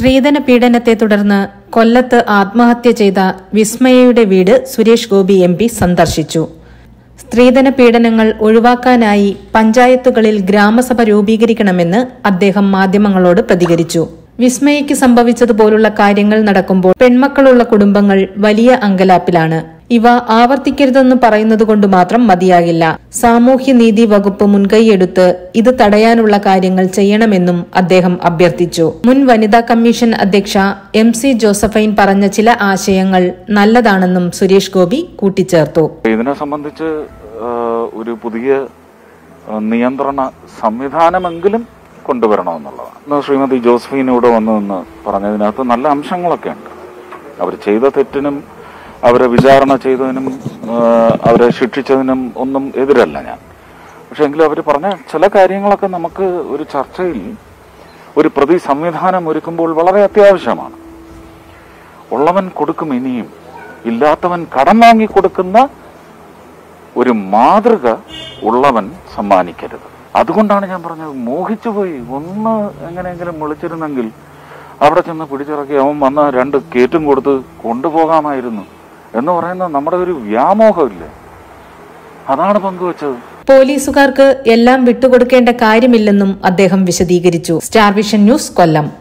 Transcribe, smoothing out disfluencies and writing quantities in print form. സ്ത്രീധന പീഡനത്തെ തുടർന്ന് കൊല്ലത്ത് ആത്മഹത്യ ചെയ്ത വിസ്മയയുടെ വീട് സുരേഷ് ഗോപി MP സന്ദർശിച്ചു. സ്ത്രീധന പീഡനങ്ങൾ ഒഴിവാക്കാനായി പഞ്ചായത്തുകളിൽ ഗ്രാമസഭ രൂപീകരിക്കണമെന്ന് അദ്ദേഹം മാധ്യമങ്ങളോട് പ്രതികരിച്ചു. വിസ്മയയ്ക്ക് സംഭവിച്ചതുപോലുള്ള കാര്യങ്ങൾ നടക്കുമ്പോൾ പെൺമക്കളുള്ള കുടുംബങ്ങൾ വലിയ അങ്കലാപ്പിലാണ്. ഇവ ആവർത്തിക്കരുതെന്ന് പറയുന്നതുകൊണ്ട് മാത്രം മതിയാകില്ല. സാമൂഹ്യനീതി വകുപ്പ് മുൻകൈയെടുത്ത് ഇത് തടയാനുള്ള കാര്യങ്ങൾ ചെയ്യണമെന്നും അദ്ദേഹം അഭ്യർത്ഥിച്ചു. മുൻ വനിതാ കമ്മീഷൻ അധ്യക്ഷ MC ജോസഫൈൻ പറഞ്ഞ ചില ആശയങ്ങൾ നല്ലതാണെന്നും സുരേഷ് ഗോപി കൂട്ടിച്ചേർത്തു. ഇതിനെ സംബന്ധിച്ച് ഒരു പുതിയ നിയന്ത്രണ സംവിധാനമെങ്കിലും കൊണ്ടുവരണമെന്നുള്ളതാണ്. ശ്രീമതി ജോസഫൈൻ ഇവിടെ വന്നതെന്ന് പറഞ്ഞതിനകത്ത് നല്ല അംശങ്ങളൊക്കെ ഉണ്ട്. അവർ ചെയ്ത തെറ്റിനും അവരെ വിചാരണ ചെയ്തതിനും അവരെ ശിക്ഷിച്ചതിനും ഒന്നും എതിരല്ല ഞാൻ. പക്ഷെ എങ്കിലും അവർ പറഞ്ഞ ചില കാര്യങ്ങളൊക്കെ നമുക്ക് ഒരു ചർച്ചയിൽ ഒരു പ്രതി സംവിധാനം ഒരുക്കുമ്പോൾ വളരെ അത്യാവശ്യമാണ്. ഉള്ളവൻ കൊടുക്കും, ഇനിയും ഇല്ലാത്തവൻ കടം വാങ്ങി കൊടുക്കുന്ന ഒരു മാതൃക ഉള്ളവൻ സമ്മാനിക്കരുത്. അതുകൊണ്ടാണ് ഞാൻ പറഞ്ഞത്, മോഹിച്ചുപോയി ഒന്ന് എങ്ങനെയെങ്കിലും വിളിച്ചിരുന്നെങ്കിൽ അവിടെ ചെന്ന് പിടിച്ചിറക്കി അവൻ വന്ന് 2 കേറ്റും കൊടുത്ത് കൊണ്ടുപോകാമായിരുന്നു എന്ന് പറയുന്ന നമ്മുടെ ഒരു വ്യാമോഹമില്ലേ, അതാണ് പങ്കുവച്ചത്. പോലീസുകാർക്ക് എല്ലാം വിട്ടുകൊടുക്കേണ്ട കാര്യമില്ലെന്നും അദ്ദേഹം വിശദീകരിച്ചു. സ്റ്റാർ വിഷൻ ന്യൂസ്, കൊല്ലം.